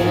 It's